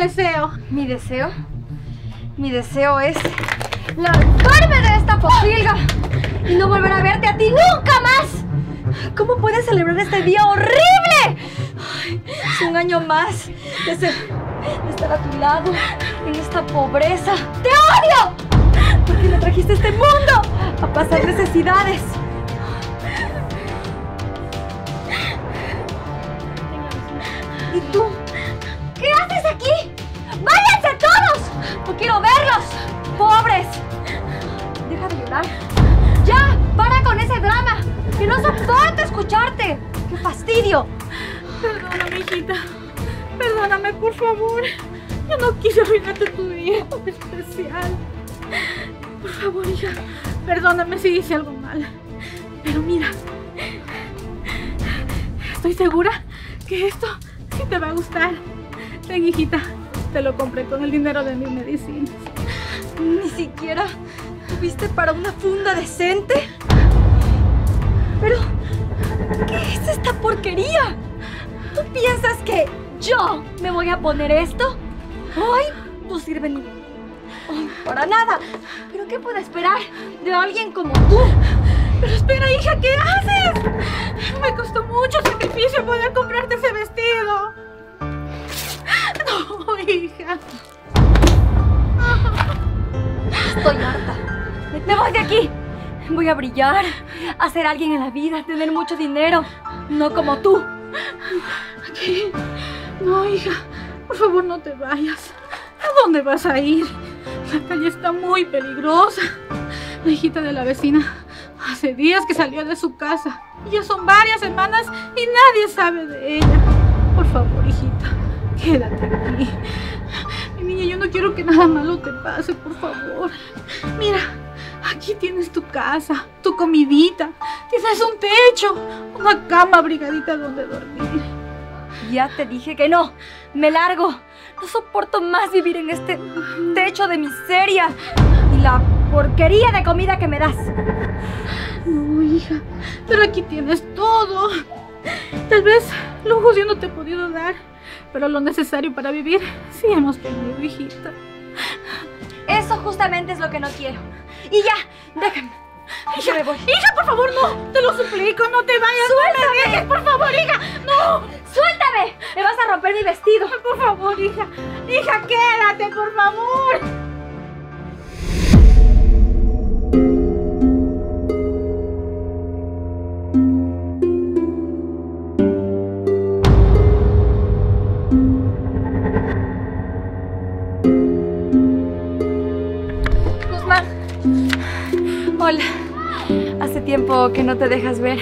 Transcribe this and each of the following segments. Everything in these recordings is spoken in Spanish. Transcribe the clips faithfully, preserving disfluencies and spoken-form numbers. deseo. ¿Mi deseo? Mi deseo es lanzarme de esta pocilga y no volver a verte a ti nunca más. ¿Cómo puedes celebrar este día horrible? Ay, es un año más de, ser, de estar a tu lado en esta pobreza. ¡Te odio! ¿Por qué me trajiste a este mundo a pasar necesidades? ¿Y tú? ¿Qué haces aquí? ¡Váyanse todos! ¡No quiero verlos! ¡Pobres! Deja de llorar. ¡Ya! ¡Para con ese drama! ¡Que no soporto escucharte! ¡Qué fastidio! Perdóname, hijita. Perdóname, por favor. Yo no quise arruinarte tu día tan especial. Por favor, hija. Perdóname si hice algo mal. Pero mira, estoy segura que esto sí te va a gustar. Ven, hijita. Te lo compré con el dinero de mis medicinas. Ni siquiera tuviste para una funda decente. Pero, ¿qué es esta porquería? ¿Tú piensas que yo me voy a poner esto? Hoy no sirve ni hoy para nada. ¿Pero qué puedo esperar de alguien como tú? Pero espera, hija, ¿qué haces? Me costó mucho sacrificio poder comprarte ese vestido. No, hija. Estoy harta. Me voy de aquí. Voy a brillar, a ser alguien en la vida, tener mucho dinero. No como tú. ¿Qué? No, hija, por favor no te vayas. ¿A dónde vas a ir? La calle está muy peligrosa. La hijita de la vecina hace días que salió de su casa. Ya son varias semanas y nadie sabe de ella. Por favor, hijita, quédate aquí. Mi niña, yo no quiero que nada malo te pase, por favor. Mira, aquí tienes tu casa, tu comidita, tienes un techo, una cama abrigadita donde dormir. Ya te dije que no, me largo. No soporto más vivir en este techo de miseria y la porquería de comida que me das. No, hija, pero aquí tienes todo. Tal vez lujos yo no te he podido dar, pero lo necesario para vivir sí hemos tenido, hijita. Eso justamente es lo que no quiero. Y ya, déjame. Hija, me voy. Hija, por favor, no. Te lo suplico, no te vayas. Suéltame. No me dejes, por favor, hija. No. Suéltame. Me vas a romper mi vestido. Por favor, hija. Hija, quédate, por favor. Hola, hace tiempo que no te dejas ver.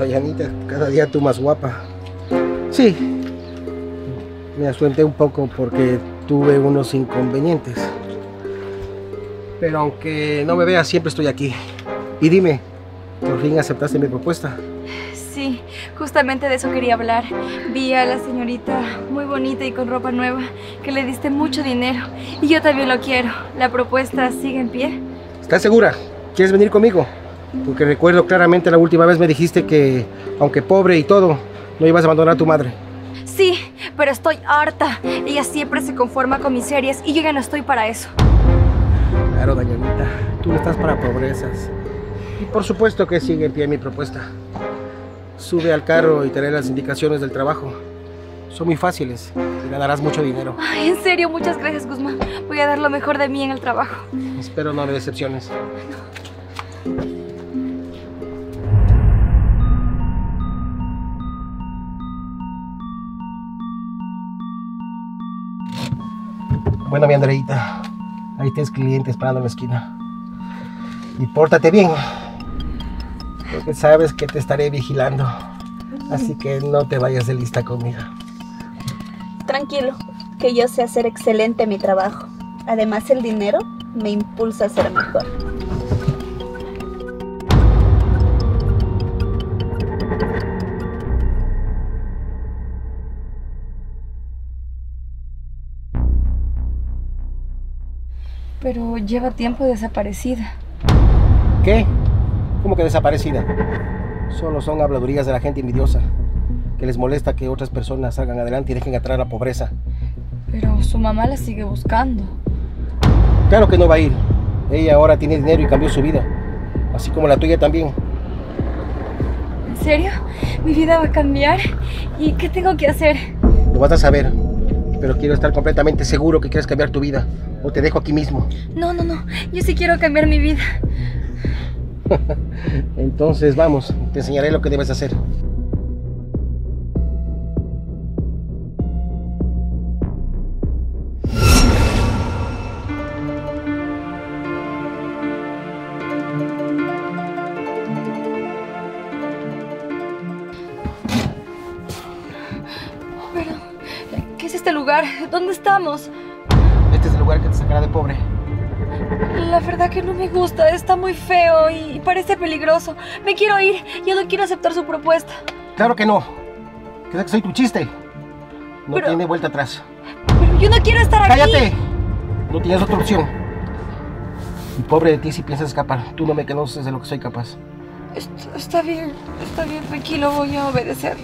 Ay, Anita, cada día tú más guapa. Sí, me asusté un poco porque tuve unos inconvenientes. Pero aunque no me veas, siempre estoy aquí. Y dime, ¿por fin aceptaste mi propuesta? Sí, justamente de eso quería hablar. Vi a la señorita muy bonita y con ropa nueva, que le diste mucho dinero. Y yo también lo quiero. ¿La propuesta sigue en pie? ¿Estás segura? ¿Quieres venir conmigo? Porque recuerdo claramente la última vez me dijiste que, aunque pobre y todo, no ibas a abandonar a tu madre. Sí, pero estoy harta. Ella siempre se conforma con miserias y yo ya no estoy para eso. Claro, doña Anita, tú no estás para pobrezas. Y por supuesto que sigue en pie mi propuesta. Sube al carro y te daré las indicaciones del trabajo. Son muy fáciles y ganarás mucho dinero. Ay, en serio, muchas gracias, Guzmán. Voy a dar lo mejor de mí en el trabajo. Espero no me decepciones. No. Bueno, mi Andreita, ahí tienes cliente esperando en la esquina. Y pórtate bien, porque sabes que te estaré vigilando. Así que no te vayas de lista conmigo. Tranquilo, que yo sé hacer excelente mi trabajo. Además, el dinero me impulsa a ser mejor. Pero lleva tiempo desaparecida. ¿Qué? ¿Cómo que desaparecida? Solo son habladurías de la gente envidiosa, que les molesta que otras personas salgan adelante y dejen atrás la pobreza. Pero su mamá la sigue buscando. Claro que no va a ir. Ella ahora tiene dinero y cambió su vida. Así como la tuya también. ¿En serio? ¿Mi vida va a cambiar? ¿Y qué tengo que hacer? Lo vas a saber. Pero quiero estar completamente seguro que quieres cambiar tu vida. O te dejo aquí mismo. No, no, no. Yo sí quiero cambiar mi vida. Entonces vamos, te enseñaré lo que debes hacer. ¿Dónde estamos? Este es el lugar que te sacará de pobre. La verdad que no me gusta, está muy feo y parece peligroso. Me quiero ir, yo no quiero aceptar su propuesta. Claro que no, creo que soy tu chiste. No pero, tiene vuelta atrás. Pero yo no quiero estar ¡Cállate! Aquí. ¡Cállate! No tienes otra opción. Y pobre de ti si piensas escapar, tú no me conoces de lo que soy capaz. Está, está bien, está bien, tranquilo, voy a obedecer.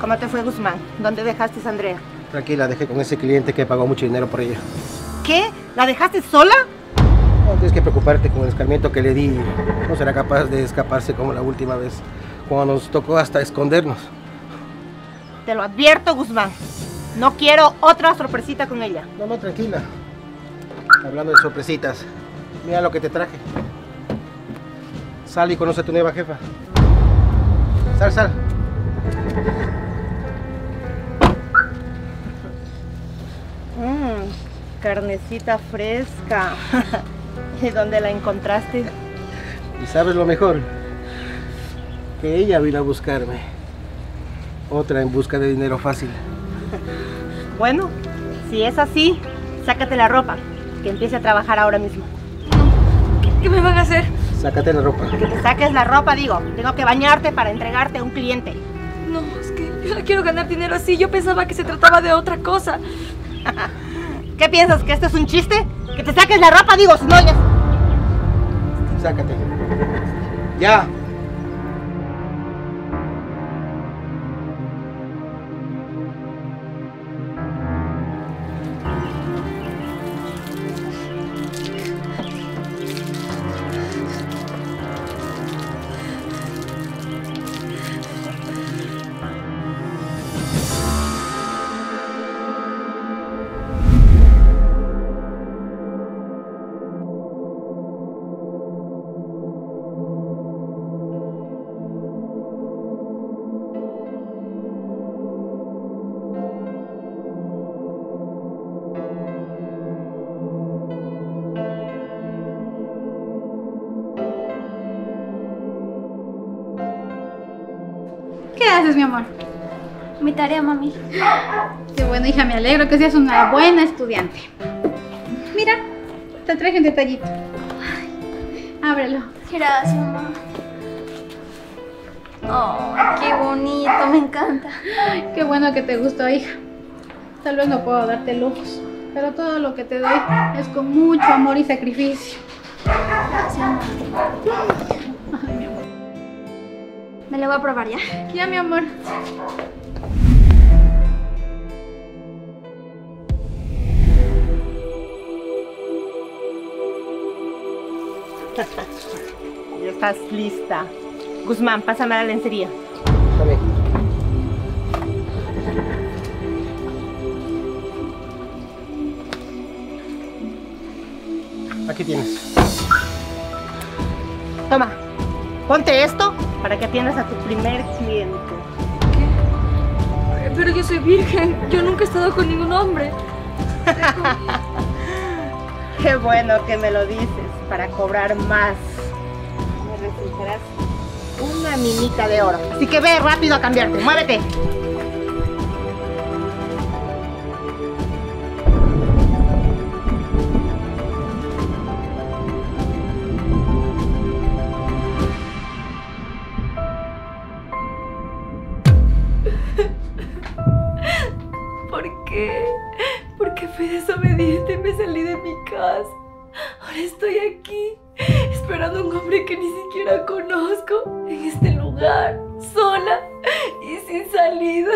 ¿Cómo te fue, Guzmán? ¿Dónde dejaste a Andrea? Tranquila, dejé con ese cliente que pagó mucho dinero por ella. ¿Qué? ¿La dejaste sola? No tienes que preocuparte con el escarmiento que le di. No será capaz de escaparse como la última vez, cuando nos tocó hasta escondernos. Te lo advierto, Guzmán. No quiero otra sorpresita con ella. No, no, tranquila. Hablando de sorpresitas, mira lo que te traje. Sal y conoce a tu nueva jefa. Sal, sal. Mmm, carnecita fresca. ¿Y dónde la encontraste? Y sabes lo mejor, que ella vino a buscarme. Otra en busca de dinero fácil. Bueno, si es así, sácate la ropa, que empiece a trabajar ahora mismo. ¿Qué me van a hacer? Sácate la ropa. Que te saques la ropa, digo. Tengo que bañarte para entregarte a un cliente. No, es que yo no quiero ganar dinero así. Yo pensaba que se trataba de otra cosa. ¿Qué piensas? ¿Que esto es un chiste? Que te saques la ropa, digo, si no ya... Sácate. Ya. Gracias, mi amor. Mi tarea, mami. Qué bueno, hija, me alegro que seas una buena estudiante. Mira, te traje un detallito. Ay, ábrelo. Gracias, mamá. Oh, qué bonito, me encanta. Ay, qué bueno que te gustó, hija. Tal vez no puedo darte lujos, pero todo lo que te doy es con mucho amor y sacrificio. Gracias, mamá. Ay, mi amor. Me la voy a probar ya. Ya, mi amor. Ya estás lista. Guzmán, pásame la lencería. Está bien. Aquí tienes. Toma, ponte esto. Para que atiendas a tu primer cliente. ¿Qué? Pero yo soy virgen. Yo nunca he estado con ningún hombre. Qué bueno que me lo dices. Para cobrar más. Me resultarás una minita de oro. Así que ve rápido a cambiarte. ¡Muévete! Porque fui desobediente y me salí de mi casa. Ahora estoy aquí. un hombre que ni siquiera conozco en este lugar, sola y sin salida.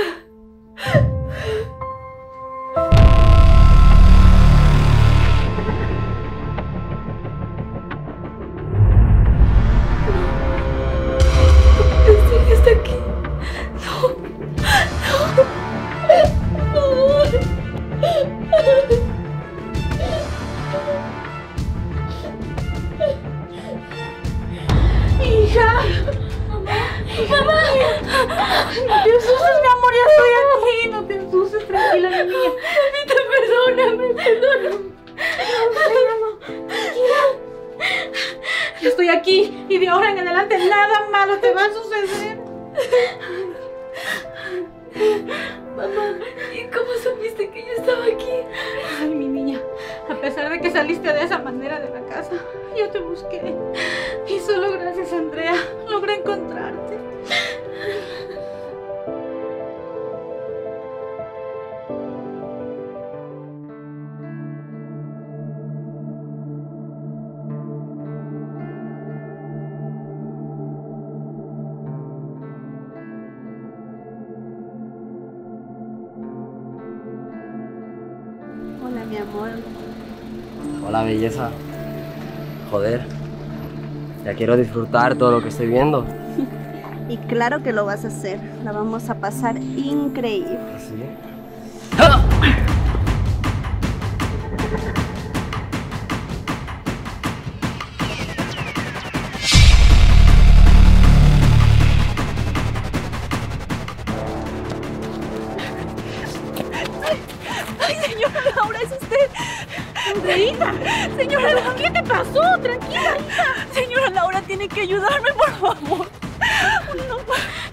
Hola, belleza. Joder, ya quiero disfrutar todo lo que estoy viendo. Y claro que lo vas a hacer. La vamos a pasar increíble. ¿Sí? ¡Ah! Señora Laura, ¿qué te pasó? Tranquila, hija. Señora Laura, tiene que ayudarme, por favor. No,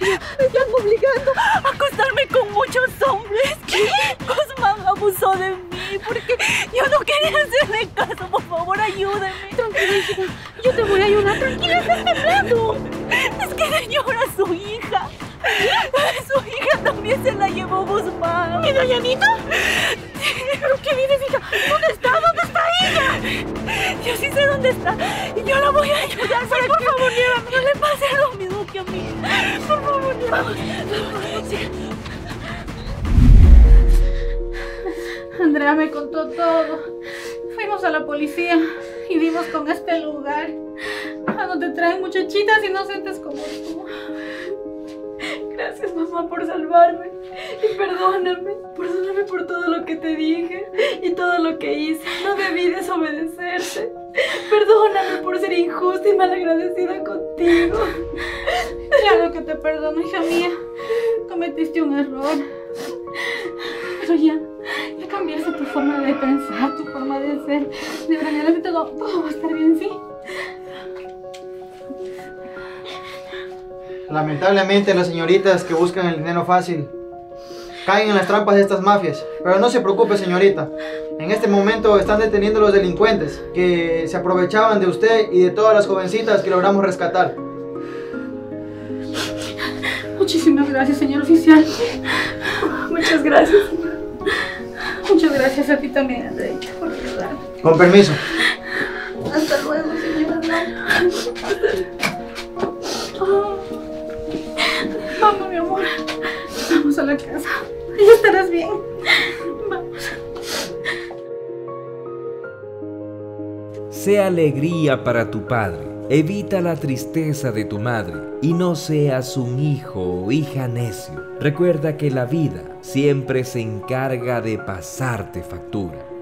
me están obligando a acostarme con muchos hombres. ¿Qué? Guzmán abusó de mí porque yo no quería hacerle caso. Por favor, ayúdame. Tranquila, hija. Yo te voy a ayudar. Tranquila, estás temblando. Es que señora, su hija. Su hija también se la llevó Guzmán. ¿Y doña Anita? ¿Pero qué dices, hija? ¿Dónde está? ¿Dónde está ella? Yo sí sé dónde está. Y yo la voy a ayudar. Pero por favor, llévame. No le pase lo mismo que a mí. Por favor, llévame. Andrea me contó todo. Fuimos a la policía y dimos con este lugar a donde traen muchachitas inocentes como tú. Gracias, mamá, por salvarme. Y perdóname, perdóname por todo lo que te dije y todo lo que hice. No debí desobedecerte. Perdóname por ser injusta y malagradecida contigo. Claro que te perdono, hija mía. Cometiste un error. Pero ya, ya cambiaste tu forma de pensar, tu forma de ser. De verdad, todo, todo va a estar bien, ¿sí? Lamentablemente las señoritas que buscan el dinero fácil caen en las trampas de estas mafias. Pero no se preocupe, señorita. En este momento están deteniendo a los delincuentes que se aprovechaban de usted y de todas las jovencitas que logramos rescatar. Muchísimas gracias, señor oficial. Muchas gracias. Muchas gracias a ti también, Andrea, por ayudarme. Con permiso. Hasta luego, señora. Vamos, mi amor. Vamos a la casa. Ya estarás bien. Vamos. Sea alegría para tu padre. Evita la tristeza de tu madre. Y no seas un hijo o hija necio. Recuerda que la vida siempre se encarga de pasarte factura.